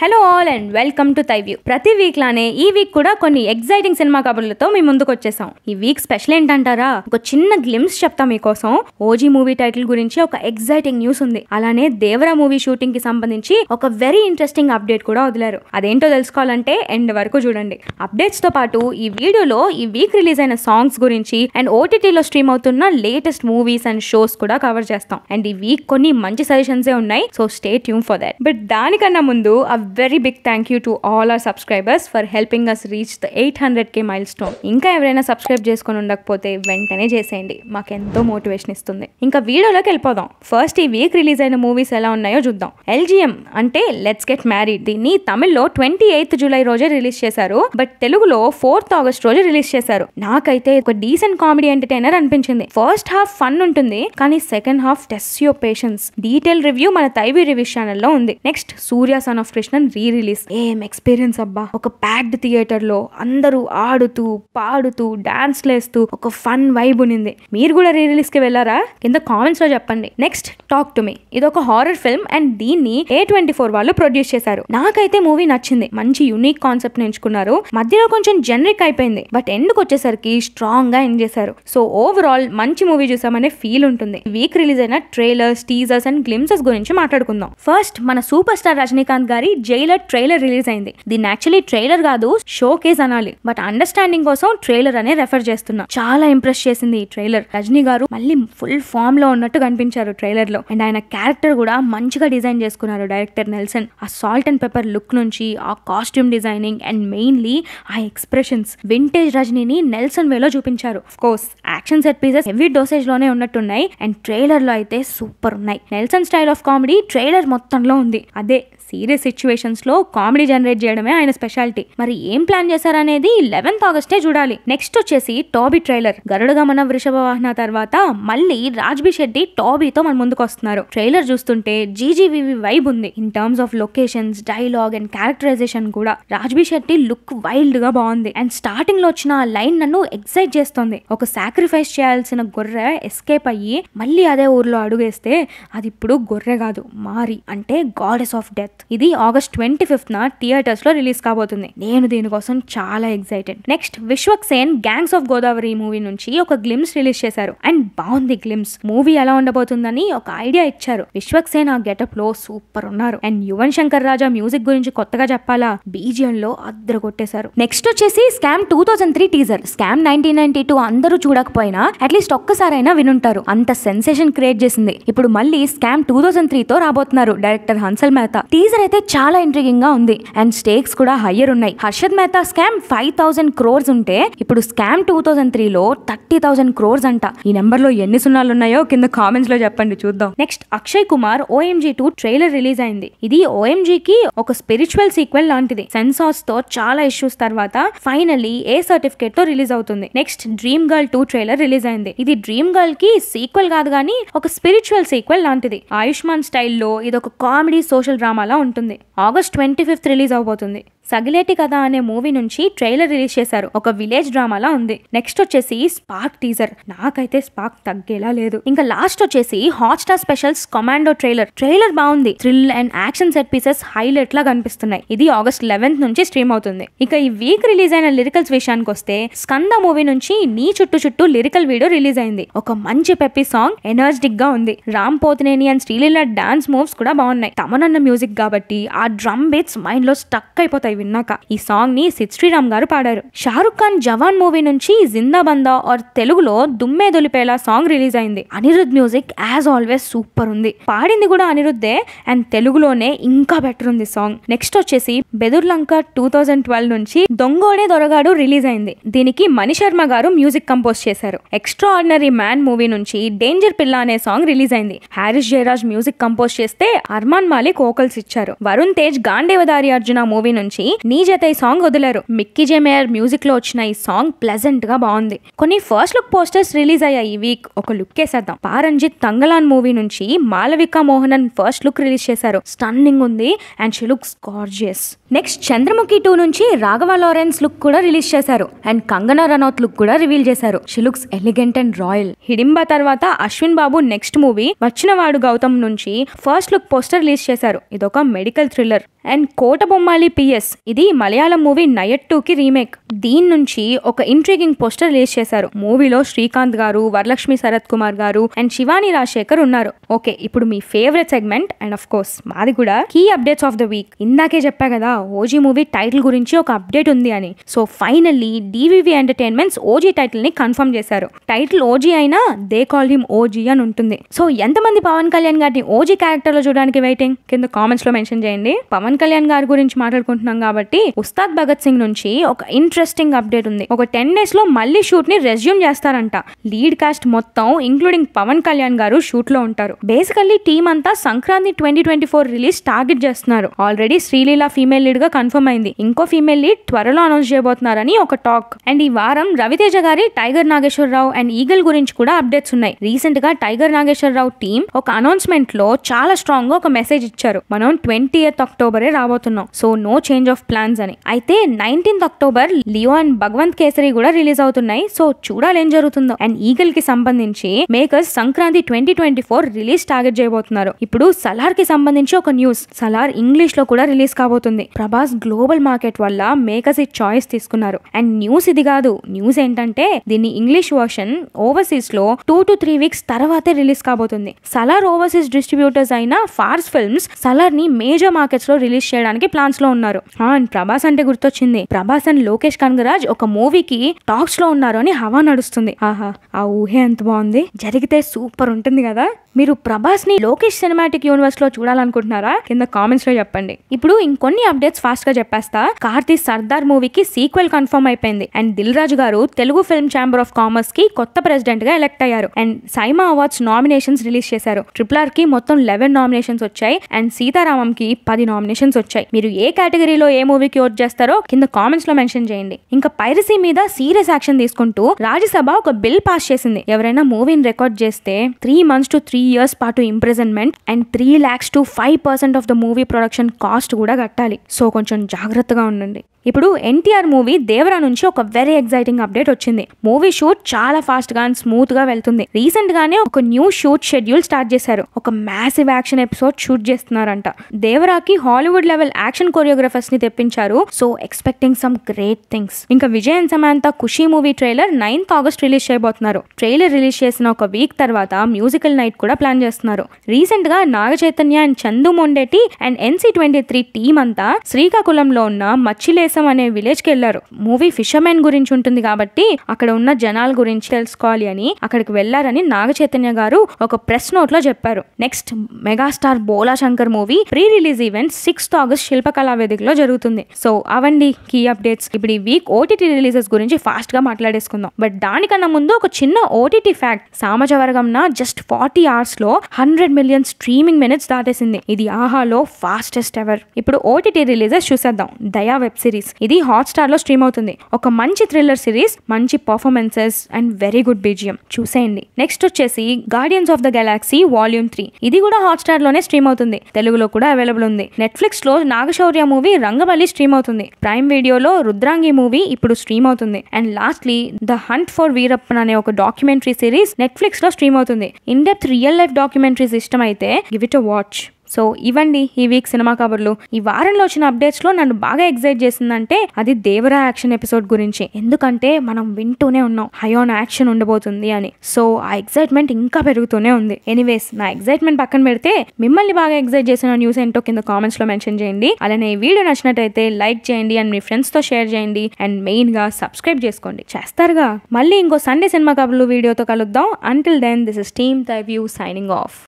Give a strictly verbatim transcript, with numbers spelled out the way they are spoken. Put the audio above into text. Hello all and welcome to Thyview. ప్రతి week లానే ఈ వీక్ కూడా కొన్ని ఎక్సైటింగ్ సినిమా కబుర్లతో మీ ముందుకు వచ్చేసాం. ఈ వీక్ స్పెషల్ ఏంటంటారా, ఒక చిన్న గ్లిమ్స్ చెప్తా మీకోసం. ఓజీ మూవీ టైటిల్ గురించి ఒక ఎక్సైటింగ్ న్యూస్ ఉంది. అలానే దేవరా మూవీ షూటింగ్ కి సంబంధించి ఒక వెరీ ఇంట్రెస్టింగ్ అప్డేట్ కూడా వదిలారు. అదేంటో తెలుసుకోవాలంటే ఎండ్ వరకు చూడండి. అప్డేట్స్ తో పాటు ఈ వీడియోలో ఈ వీక్ రిలీజ్ అయిన సాంగ్స్ గురించి అండ్ ఓటీటీలో స్ట్రీమ్ అవుతున్న లేటెస్ట్ మూవీస్ అండ్ షోస్ కూడా కవర్ చేస్తాం. అండ్ ఈ వీక్ కొన్ని మంచి సజెషన్స్ ఉన్నాయి, so stay tune for that. But దానికన్నా ముందు very big thank you to all our subscribers for helping us reach the eight hundred k milestone. ఇంకా ఎవరైనా సబ్స్క్రైబ్ చేసుకొని ఉండకపోతే వెంటనే చేసేయండి, మాకెంతో మోటివేషన్ ఇస్తుంది. ఇంకా వీడియోలోకి వెళ్ళిపోదాం. ఫస్ట్ ఈ వీక్ రిలీజ్ అయిన మూవీస్ ఎలా ఉన్నాయో చూద్దాం. ఎల్జీఎం అంటే లెట్స్ గెట్ మ్యారీడ్. దీన్ని తమిళ్లో ట్వంటీ ఎయిత్ జూలై రోజే రిలీజ్ చేశారు, బట్ తెలుగులో ఫోర్త్ ఆగస్ట్ రోజు రిలీజ్ చేశారు. నాకైతే ఒక డీసెంట్ కామెడీ ఎంటర్టైనర్ అనిపించింది. ఫస్ట్ హాఫ్ ఫన్ ఉంటుంది, కానీ second half test your patience. Detail review మన తైవి రివ్యూస్ ఛానల్లో ఉంది. Next Surya son of Krishna re release. ఏం ఎక్స్పీరియన్స్ అబ్బా. ఒక ప్యాక్డ్ థియేటర్ లో అందరూ ఆడుతూ పాడుతూ డాన్స్ లేస్తూ ఒక ఫన్ వైబ్ ఉనింది. మీరు కూడా రీ రిలీజ్ కి వెళ్ళారా? కింద కామెంట్స్ లో చెప్పండి. Next talk to me. ఇది ఒక హారర్ ఫిల్మ్ అండ్ దీన్ని ఏ ట్వంటీ ఫోర్ వాళ్ళు ప్రొడ్యూస్ చేశారు. నాకైతే మూవీ నచ్చింది. మంచి యూనిక్ కాన్సెప్ట్ ఎంచుకున్నారు. మధ్యలో కొంచెం జనరిక్ అయిపోయింది, బట్ ఎండ్కి వచ్చేసరికి స్ట్రాంగ్ గా ఎండ్ చేశారు. సో ఓవరాల్ మంచి మూవీ చూసామనే ఫీల్ ఉంటుంది. వీక్ రిలీజ్ అయిన ట్రైలర్స్, టీజర్స్ అండ్ గ్లిమ్సెస్ గురించి మాట్లాడుకుందాం. ఫస్ట్ మన సూపర్ స్టార్ రజనీకాంత్ గారి జైలర్ ట్రైలర్ రిలీజ్ అయింది. దీన్ని యాక్చువల్లీ ట్రైలర్ కాదు, షో కేస్ అనాలి, బట్ అండర్స్టాండింగ్ కోసం ట్రైలర్ అనే రెఫర్ చేస్తున్నా. చాలా ఇంప్రెస్ చేసింది ఈ ట్రైలర్. రజనీ గారు మళ్ళీ ఫుల్ ఫామ్ లో ఉన్నట్టు కనిపించారు ట్రైలర్ లో. అండ్ ఆయన క్యారెక్టర్ కూడా మంచిగా డిజైన్ చేసుకున్నారు డైరెక్టర్ నెల్సన్. ఆ సాల్ట్ అండ్ పెప్పర్ లుక్ నుంచి ఆ కాస్ట్యూమ్ డిజైనింగ్ అండ్ మెయిన్లీ ఆ ఎక్స్ప్రెషన్స్ వింటేజ్ రజనీని నెల్సన్ వేలో చూపించారు. Of course action set pieces heavy dosage లోనే ఉన్నట్టున్నాయి అండ్ ట్రైలర్ లో అయితే సూపర్ ఉన్నాయి. Nelson style of comedy trailer మొత్తంలో ఉంది. అదే సీరియస్ సిచ్యువేషన్స్ లో కామెడీ జనరేట్ చేయడమే ఆయన స్పెషాలిటీ. మరి ఏం ప్లాన్ చేశారనేది లెవెన్త్ ఆగస్టే చూడాలి. నెక్స్ట్ వచ్చేసి టాబీ ట్రైలర్. గరుడ గమన వృషభ వాహన తర్వాత మళ్ళీ రాజ్బీ శెట్టి టాబీతో మన ముందుకు వస్తున్నారు. ట్రైలర్ చూస్తుంటే జీజీవివి వైబ్ ఉంది in terms of locations, dialogue and characterisation కూడా. రాజ్బీ శెట్టి లుక్ వైల్డ్ గా బాగుంది అండ్ స్టార్టింగ్ లో వచ్చిన ఆ లైన్ నన్ను ఎక్సైట్ చేస్తుంది. ఒక సాక్రిఫైస్ చేయాల్సిన గొర్రె ఎస్కేప్ అయ్యి మళ్ళీ అదే ఊర్లో అడుగేస్తే అది ఇప్పుడు గొర్రె కాదు, మారి, అంటే గాడెస్ ఆఫ్ డెత్. ఇది ఆగస్ట్ ట్వంటీ ఫిఫ్త్ న థియేటర్స్ లో రిలీజ్ కాబోతుంది. నేను దీనికోసం చాలా excited. Next Vishwak Sen gangs of Godavari movie నుంచి ఒక గ్లిమ్స్ రిలీజ్ చేశారు అండ్ బాగుంది గ్లిమ్స్. మూవీ ఎలా ఉండబోతుందని ఒక ఐడియా ఇచ్చారు. విశ్వక్ సేన్ ఆ గెటప్ లో సూపర్ ఉన్నారు. అండ్ యువన్ శంకర్ రాజా మ్యూజిక్ గురించి కొత్తగా చెప్పాలా, బీజియం లో అద్దర కొట్టేశారు. నెక్స్ట్ వచ్చేసి scam two thousand three teaser. Scam nineteen ninety two అందరూ చూడకపోయినా అట్లీస్ట్ ఒక్కసారైనా వినుంటారు, అంత సెన్సేషన్ క్రియేట్ చేసింది. ఇప్పుడు మళ్ళీ స్కామ్ టూ థౌసండ్ త్రీ తో రాబోతున్నారు డైరెక్టర్ హన్సల్ మెహతా. టీజర్ అయితే చాలా ఇంట్రిగింగ్ గా ఉంది అండ్ స్టేక్స్ కూడా హయ్యర్ ఉన్నాయి. Harshad Mehta scam five thousand crores ఉంటే ఇప్పుడు స్కామ్ టూ థౌసండ్ త్రీ లో థర్టీ థౌసండ్ క్రోర్స్ అంట. ఈ నెంబర్ లో ఎన్ని సున్నాలు ఉన్నాయో కింద కామెంట్స్ లో చెప్పండి, చూద్దాం. Next Akshay Kumar OMG two trailer release అయింది. ఇది ఓఎంజీ కి ఒక స్పిరిచువల్ సీక్వెల్ లాంటిది. సెన్సార్స్ తో చాలా ఇష్యూస్ తర్వాత ఫైనల్లీ ఏ సర్టిఫికేట్ తో రిలీజ్ అవుతుంది. Next dream girl two trailer release అయింది. ఇది డ్రీమ్ గర్ల్ కి సీక్వెల్ కాదు, కానీ ఒక స్పిరిచువల్ సీక్వెల్ లాంటిది. ఆయుష్మాన్ స్టైల్లో ఇది ఒక కామెడీ సోషల్ డ్రామాలా ఉంటుంది. ఆగస్ట్ ట్వంటీ ఫిఫ్త్ రిలీజ్ అవబోతుంది. సగిలేటి కథ అనే మూవీ నుంచి ట్రైలర్ రిలీజ్ చేశారు. ఒక విలేజ్ డ్రామాలా ఉంది. నెక్స్ట్ వచ్చేసి స్పార్క్ టీజర్. నాకైతే స్పార్క్ తగ్గేలా లేదు. ఇంకా లాస్ట్ వచ్చేసి Hotstar specials commando trailer. Trailer బాగుంది. Thrill and action set pieces highlight లా కనిపిస్తున్నాయి. ఇది ఆగస్ట్ లెవెన్త్ నుంచి స్ట్రీమ్ అవుతుంది. ఇక ఈ వీక్ రిలీజ్ అయిన లిరికల్స్ విషయానికి వస్తే స్కంద మూవీ నుంచి నీ చుట్టూ చుట్టూ లిరికల్ వీడియో రిలీజ్ అయింది. ఒక మంచి పెప్పీ సాంగ్, ఎనర్జిటిక్ గా ఉంది. Ram Pothineni and Sreeleela dance moves కూడా బాగున్నాయి. తమనన్న మ్యూజిక్ కాబట్టి ఆ డ్రమ్ బీట్స్ మైండ్ లో స్టక్ అయిపోతాయి విన్నాక. ఈ సాంగ్ ని సిద్ శ్రీరామ్ గారు పాడారు. షారుఖ్ ఖాన్ జవాన్ మూవీ నుంచి జిందా బందా ఆర్ తెలుగులో దుమ్మే దొలిపేలా సాంగ్ రిలీజ్ అయింది. Anirudh music as always super ఉంది. పాడింది కూడా అనిరుద్దే అండ్ తెలుగులోనే ఇంకా బెటర్ ఉంది సాంగ్. నెక్స్ట్ వచ్చేసి బెదుర్లంక టూ థౌజండ్ ట్వెల్వ్ నుంచి దొంగోడే దొరగాడు రిలీజ్ అయింది. దీనికి మణి శర్మ గారు మ్యూజిక్ కంపోజ్ చేశారు. ఎక్స్ట్రా ఆర్డినరీ మ్యాన్ మూవీ నుంచి డేంజర్ పిల్ల అనే సాంగ్ రిలీజ్ అయింది. హారిష్ జయరాజ్ మ్యూజిక్ కంపోజ్ చేస్తే అర్మాన్ మాలిక్ వోకల్స్ ఇచ్చారు. వరుణ్ తేజ్ గాండేవధారి అర్జున మూవీ నుంచి నీ జత ఈ సాంగ్ వదిలారు. మిక్కీ జే మేయర్ మ్యూజిక్ లో వచ్చిన ఈ సాంగ్ ప్లెజెంట్ గా బాగుంది. కొన్ని ఫస్ట్ లుక్ పోస్టర్స్ రిలీజ్ అయ్యాయి ఈ వీక్, ఒక లుక్ వేసేద్దాం. పారంజిత్ తంగలాన్ మూవీ నుంచి Malavika Mohanan first look release చేశారు. స్టన్నింగ్ ఉంది and she looks gorgeous. Next Chandramukhi two నుంచి రాఘవ లారెన్స్ లుక్ కూడా రిలీజ్ చేశారు అండ్ కంగనా రనౌత్ లుక్ కూడా రివీల్ చేశారు. She looks elegant and royal. Hidimba తర్వాత అశ్విన్ బాబు నెక్స్ట్ మూవీ వచ్చినవాడు గౌతమ్ నుంచి ఫస్ట్ లుక్ పోస్టర్ రిలీజ్ చేశారు. ఇదొక medical thriller. And Kotabommali PS ఇది మలయాళం మూవీ నయట్ టూ కి రీమేక్. దీని నుంచి ఒక ఇంట్రీగింగ్ పోస్టర్ రిలీజ్ చేశారు. మూవీలో శ్రీకాంత్ గారు, వరలక్ష్మి శరత్ కుమార్ గారు అండ్ శివాని రాజశేఖర్ ఉన్నారు. ఓకే, ఇప్పుడు మీ favourite segment and of course మాది కూడా key updates of the week. ఇందాకే చెప్పా కదా ఓజీ మూవీ టైటిల్ గురించి ఒక అప్డేట్ ఉంది అని. So finally DVV entertainments OG title ని కన్ఫర్మ్ చేశారు. టైటిల్ ఓజీ అయినా దే కాల్ హిమ్ ఓజీ అని ఉంటుంది. సో ఎంతమంది పవన్ కళ్యాణ్ గారిని ఓజీ క్యారెక్టర్ లో చూడడానికి వెయిటింగ్? కింద కామెంట్స్ లో మెన్షన్ చేయండి. పవన్ కళ్యాణ్ గారి గురించి మాట్లాడుకుంటున్నాం కాబట్టి ఉస్తాద్ భగత్ సింగ్ నుంచి ఒక ఇంట్రెస్టింగ్ అప్డేట్ ఉంది. ఒక టెన్ డేస్ లో మళ్ళీ షూట్ ని రెజ్యూమ్ చేస్తారంట. లీడ్ కాస్ట్ మొత్తం ఇంక్లూడింగ్ పవన్ కళ్యాణ్ గారు షూట్ లో ఉంటారు. బేసికల్లీ టీమ్ అంతా Sankranti twenty twenty four release target చేస్తున్నారు. ఆల్రెడీ శ్రీలీల ఫీమేల్ లీడ్ గా కన్ఫర్మ్ అయింది. ఇంకో ఫీమేల్ లీడ్ త్వరలో అనౌన్స్ చేయబోతున్నారని ఒక టాక్. అండ్ ఈ వారం రవితేజ గారి టైగర్ నాగేశ్వరరావు అండ్ ఈగల్ గురించి కూడా అప్డేట్స్ ఉన్నాయి. రీసెంట్ గా టైగర్ నాగేశ్వరరావు టీమ్ ఒక అనౌన్స్మెంట్ లో చాలా స్ట్రాంగ్ గా ఒక మెసేజ్ ఇచ్చారు. మనం ట్వంటీ ఎయిత్ అక్టోబరే రాబోతున్నాం, so no change of plans అని. అయితే nineteenth October Leo and Bhagavanth Kesari కూడా రిలీజ్ అవుతున్నాయి. సో చూడాలి ఏం జరుగుతుందో. అండ్ ఈగల్ కి సంబంధించి makers Sankranti twenty twenty four release target చేయబోతున్నారు. ఇప్పుడు సలార్ కి సంబంధించి ఒక న్యూస్. సలార్ ఇంగ్లీష్ లో కూడా రిలీజ్ కాబోతుంది. ప్రభాస్ గ్లోబల్ మార్కెట్ వల్ల మేకర్స్ ఈ చాయిస్ తీసుకున్నారు. అండ్ న్యూస్ ఇది కాదు, న్యూస్ ఏంటంటే దీని ఇంగ్లీష్ వర్షన్ ఓవర్సీస్ లో టూ టు త్రీ వీక్స్ తర్వాతే రిలీజ్ కాబోతుంది. సలార్ ఓవర్సీస్ డిస్ట్రిబ్యూటర్స్ అయిన ఫార్స్ ఫిల్మ్స్ సలార్ ని మేజర్ మార్కెట్స్ లో రిలీజ్ చేయడానికి ప్లాన్స్ లో ఉన్నారు. అండ్ ప్రభాస్ అంటే గుర్తొచ్చింది. ప్రభాస్ అండ్ లోకేష్ కనగరాజ్ ఒక మూవీకి టాక్స్ లో ఉన్నారు అని హవా నడుస్తుంది. ఆహా, ఆ ఊహే ఎంత బాగుంది, జరిగితే సూపర్ ఉంటుంది కదా. మీరు ప్రభాస్ ని లోకేష్ సినిమాటిక్ యూనివర్స్ లో చూడాలనుకుంటున్నారా? కింద కామెంట్స్ లో చెప్పండి. ఇప్పుడు ఇంకొన్ని అప్డేట్స్ ఫాస్ట్ గా చెప్పేస్తా. కార్తీ సర్దార్ మూవీకి సీక్వెల్ కన్ఫర్మ్ అయిపోయింది. And Dil Raju garu Telugu film chamber of commerce కి కొత్త ప్రెసిడెంట్ గా ఎలెక్ట్ అయ్యారు. And SIIMA awards nominations release చేశారు. ట్రిపుల్ ఆర్ కి మొత్తం లెవెన్ నామినేషన్స్ వచ్చాయి అండ్ సీతారామం కి పది నామినేషన్స్ వచ్చాయి. మీరు ఏ కేటగిరీలో ఏ మూవీకి ఓట్ చేస్తారో కింద కామెంట్స్ లో మెన్షన్ చేయండి. ఇంకా పైరసీ మీద సీరియస్ యాక్షన్ తీసుకుంటూ రాజ్యసభ ఒక బిల్ పాస్ చేసింది. ఎవరైనా మూవీని రికార్డ్ చేస్తే three months to three years పాటు imprisonment and three lakhs to five percent of the movie production cost కూడా కట్టాలి. సో కొంచెం జాగ్రత్తగా ఉండండి. ఇప్పుడు ఎన్టీఆర్ మూవీ దేవరా నుంచి ఒక వెరీ ఎక్సైటింగ్ అప్డేట్ వచ్చింది. మూవీ షూట్ చాలా ఫాస్ట్ గా స్మూత్ గా వెళ్తుంది. రీసెంట్ గానే ఒక న్యూ షూట్ షెడ్యూల్ స్టార్ట్ చేశారు. ఒక మ్యాసివ్ యాక్షన్ ఎపిసోడ్ షూట్ చేస్తున్నారంట. దేవరాకి హాలీవుడ్ లెవెల్ యాక్షన్ కొరియోగ్రఫర్స్ ని తెప్పించారు. So expecting some great things. ఇంకా Vijay and Samantha Kushi movie trailer ninth August release చేయబోతున్నారు. ట్రైలర్ రిలీజ్ చేసిన ఒక వీక్ తర్వాత మ్యూజికల్ నైట్ కూడా ప్లాన్ చేస్తున్నారు. రీసెంట్ గా Naga Chaitanya and Chandu Mondeti and NC twenty three team అంతా శ్రీకాకుళంలో ఉన్న మచ్చిలేస అనే విలేజ్ కి వెళ్లారు. మూవీ ఫిషర్మెన్ గురించి ఉంటుంది కాబట్టి అక్కడ ఉన్న జనాల గురించి తెలుసుకోవాలి అని అక్కడికి వెళ్లారని నాగ చైతన్య గారు ఒక ప్రెస్ నోట్ లో చెప్పారు. Next megastar Bhola Shankar movie pre release event sixth August Shilpakala వేదికలో జరుగుతుంది. సో అవండి కీ అప్డేట్స్. ఇప్పుడు ఈ వీక్ ఓటీటీ రిలీజెస్ గురించి ఫాస్ట్ గా మాట్లాడేసుకుందాం. బట్ దానికన్నా ముందు ఒక చిన్న OTT fact. సామజవర్గంన just forty hours లో హండ్రెడ్ మిలియన్ స్ట్రీమింగ్ మినిట్స్ దాటేసింది. ఇది ఆహాలో ఫాస్టెస్ట్ ఎవర్. ఇప్పుడు ఓటీటీ రిలీజెస్ చూసేద్దాం. దయా వెబ్ సిరీస్ ఇది హాట్ స్టార్ లో స్ట్రీమ్ అవుతుంది. ఒక మంచి థ్రిల్లర్ సిరీస్, మంచి performances and very good BGM, చూసేయండి. నెక్స్ట్ వచ్చేసి Guardians of the Galaxy volume three. ఇది కూడా హాట్ స్టార్ లోనే స్ట్రీమ్ అవుతుంది. తెలుగులో కూడా అవైలబుల్ ఉంది. నెట్ఫ్లిక్స్ లో నాగశౌర్య మూవీ రంగవల్లి స్ట్రీమ్ అవుతుంది. ప్రైమ్ వీడియోలో రుద్రాంగి మూవీ ఇప్పుడు స్ట్రీమ్ అవుతుంది. And lastly the hunt for Veerappan అనే ఒక డాక్యుమెంటరీ సిరీస్ నెట్ఫ్లిక్స్ లో స్ట్రీమ్ అవుతుంది. In depth real life documentaries ఇష్టం అయితే give it a watch. So ఇవండి ఈ వీక్ సినిమా కబుర్లు. ఈ వారంలో వచ్చిన అప్డేట్స్ లో నన్ను బాగా ఎక్సైట్ చేసిందంటే అది దేవరా యాక్షన్ ఎపిసోడ్ గురించి. ఎందుకంటే మనం వింటూనే ఉన్నాం హై ఆన్ యాక్షన్ ఉండబోతుంది అని. సో ఆ ఎక్సైట్మెంట్ ఇంకా పెరుగుతూనే ఉంది. ఎనీవేస్, నా ఎక్సైట్మెంట్ పక్కన పెడితే మిమ్మల్ని బాగా ఎక్సైట్ చేసిన న్యూస్ ఏంటో కింద కామెంట్స్ లో మెన్షన్ చేయండి. అలానే ఈ వీడియో నచ్చినట్టయితే లైక్ చేయండి అండ్ మీ ఫ్రెండ్స్ తో షేర్ చేయండి అండ్ మెయిన్ గా సబ్స్క్రైబ్ చేసుకోండి. చేస్తారుగా? మళ్ళీ ఇంకో సండే సినిమా కబుర్లు వీడియోతో కలుద్దాం. Until then this is team the view signing of.